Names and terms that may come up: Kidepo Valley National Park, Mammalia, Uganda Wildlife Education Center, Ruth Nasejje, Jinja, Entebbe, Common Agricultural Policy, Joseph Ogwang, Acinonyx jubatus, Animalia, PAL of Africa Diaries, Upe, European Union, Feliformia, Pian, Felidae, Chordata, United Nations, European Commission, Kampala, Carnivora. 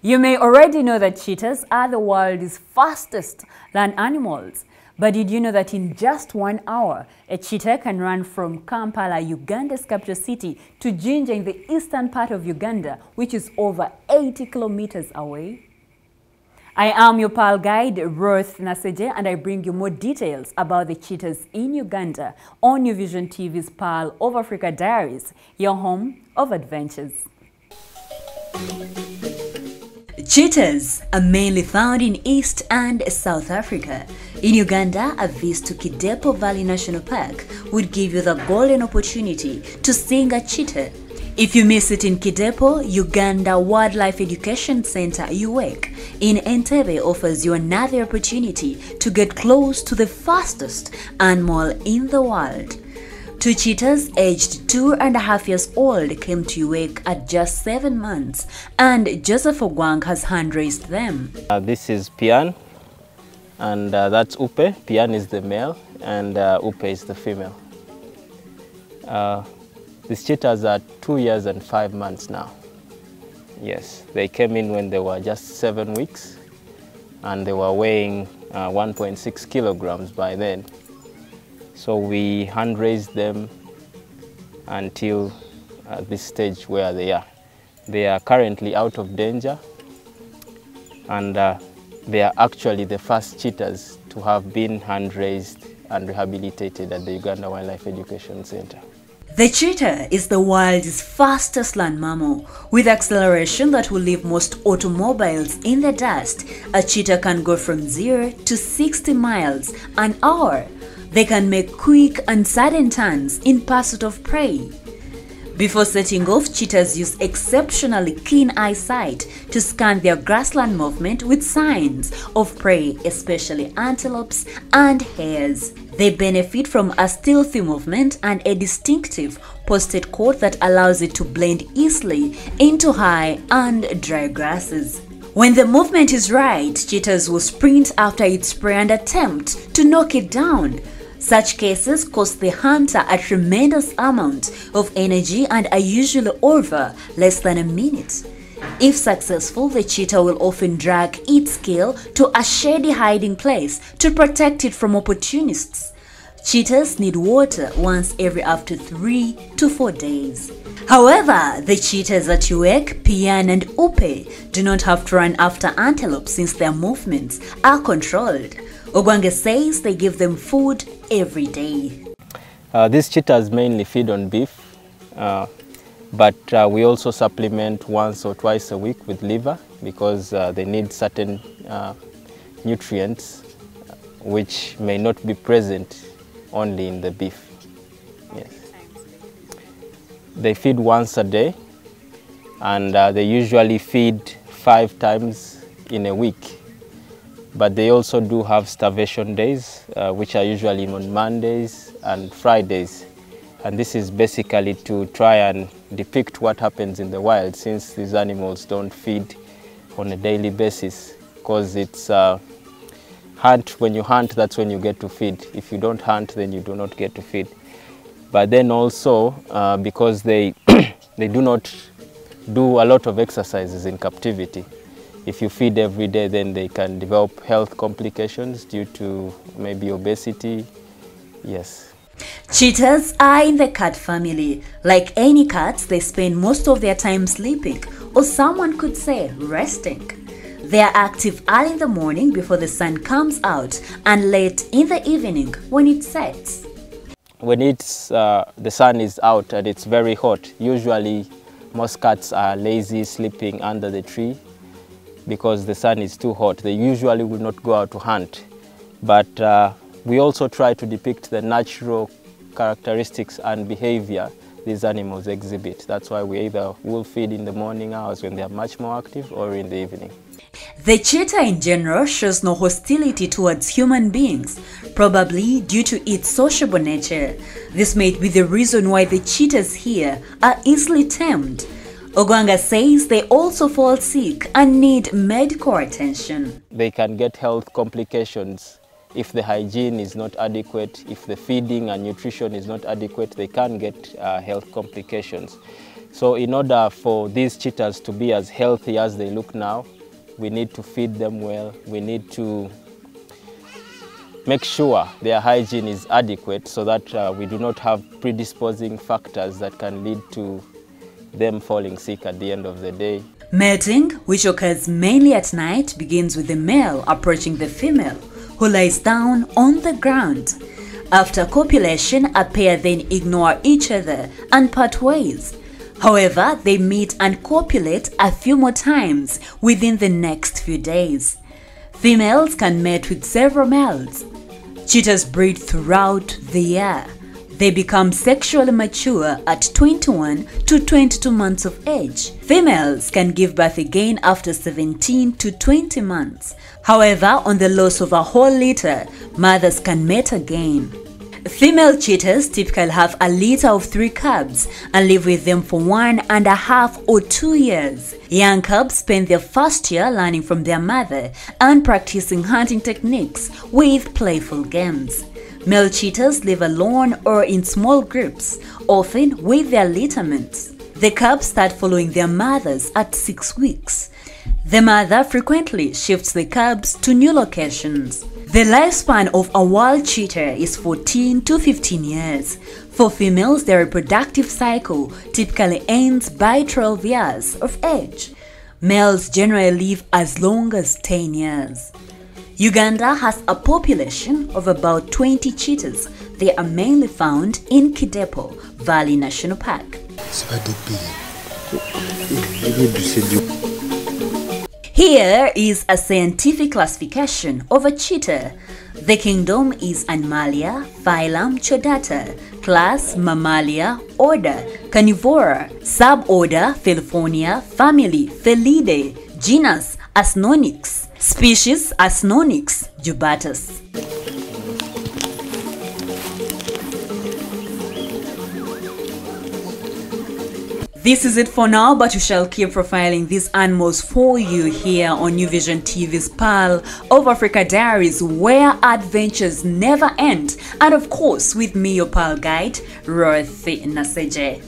You may already know that cheetahs are the world's fastest land animals. But did you know that in just 1 hour, a cheetah can run from Kampala, Uganda's capital city, to Jinja in the eastern part of Uganda, which is over 80 kilometers away? I am your PAL guide, Ruth Nasejje, and I bring you more details about the cheetahs in Uganda on New Vision TV's PAL of Africa Diaries, your home of adventures. Cheetahs are mainly found in East and South Africa. In Uganda, a visit to Kidepo Valley National Park would give you the golden opportunity to see a cheetah. If you miss it in Kidepo, Uganda Wildlife Education Center (UWEC) in Entebbe offers you another opportunity to get close to the fastest animal in the world. Two cheetahs aged 2.5 years old came to UWEC at just 7 months, and Joseph Ogwang has hand-raised them. This is Pian, and that's Upe. Pian is the male, and Upe is the female. These cheetahs are 2 years and 5 months now. Yes, they came in when they were just 7 weeks, and they were weighing 1.6 kilograms by then. So we hand-raised them until this stage where they are. They are currently out of danger, and they are actually the first cheetahs to have been hand-raised and rehabilitated at the Uganda Wildlife Education Center. The cheetah is the world's fastest land mammal. With acceleration that will leave most automobiles in the dust, a cheetah can go from 0 to 60 miles an hour. They can make quick and sudden turns in pursuit of prey. Before setting off, cheetahs use exceptionally keen eyesight to scan their grassland movement with signs of prey, especially antelopes and hares. They benefit from a stealthy movement and a distinctive posted coat that allows it to blend easily into high and dry grasses. When the movement is right, cheetahs will sprint after its prey and attempt to knock it down. Such cases cost the hunter a tremendous amount of energy and are usually over less than a minute. If successful, the cheetah will often drag its kill to a shady hiding place to protect it from opportunists. Cheetahs need water once every up to 3 to 4 days. However, the cheetahs at UWEC, Pian and Upe do not have to run after antelopes since their movements are controlled. Ogwang says they give them food every day. These cheetahs mainly feed on beef, but we also supplement once or twice a week with liver because they need certain nutrients which may not be present only in the beef. Yes. They feed once a day, and they usually feed 5 times in a week. But they also do have starvation days, which are usually on Mondays and Fridays. And this is basically to try and depict what happens in the wild, since these animals don't feed on a daily basis. Because it's hunt, when you hunt, that's when you get to feed. If you don't hunt, then you do not get to feed. But then also, because they do not do a lot of exercises in captivity. If you feed every day, then they can develop health complications due to maybe obesity. Yes. Cheetahs are in the cat family. Like any cats, they spend most of their time sleeping, or someone could say resting. They are active early in the morning before the sun comes out, and late in the evening when it sets. When it's the sun is out and it's very hot, usually most cats are lazy, sleeping under the tree. Because the sun is too hot, they usually will not go out to hunt. But we also try to depict the natural characteristics and behavior these animals exhibit. That's why we either will feed in the morning hours when they are much more active, or in the evening. The cheetah in general shows no hostility towards human beings, probably due to its sociable nature. This may be the reason why the cheetahs here are easily tamed. Ogwanga says they also fall sick and need medical attention. They can get health complications. If the hygiene is not adequate, if the feeding and nutrition is not adequate, they can get health complications. So in order for these cheetahs to be as healthy as they look now, we need to feed them well, we need to make sure their hygiene is adequate so that we do not have predisposing factors that can lead to them falling sick at the end of the day. Mating, which occurs mainly at night, begins with the male approaching the female, who lies down on the ground. After copulation, a pair then ignore each other and part ways. However, they meet and copulate a few more times within the next few days. Females can mate with several males. Cheetahs breed throughout the year. They become sexually mature at 21 to 22 months of age. Females can give birth again after 17 to 20 months. However, on the loss of a whole litter, mothers can mate again. Female cheetahs typically have a litter of 3 cubs and live with them for 1.5 or 2 years. Young cubs spend their first year learning from their mother and practicing hunting techniques with playful games. Male cheetahs live alone or in small groups, often with their littermates. The cubs start following their mothers at 6 weeks. The mother frequently shifts the cubs to new locations. The lifespan of a wild cheetah is 14 to 15 years. For females, their reproductive cycle typically ends by 12 years of age. Males generally live as long as 10 years. Uganda has a population of about 20 cheetahs. They are mainly found in Kidepo Valley National Park. Here is a scientific classification of a cheetah. The kingdom is Animalia, phylum Chordata, class Mammalia, order Carnivora, suborder Feliformia, family Felidae, genus Acinonyx, species Acinonyx jubatus. This is it for now, but we shall keep profiling these animals for you here on New Vision TV's PAL of Africa Diaries, where adventures never end. And of course, with me, your PAL guide, Ruth Nasejje.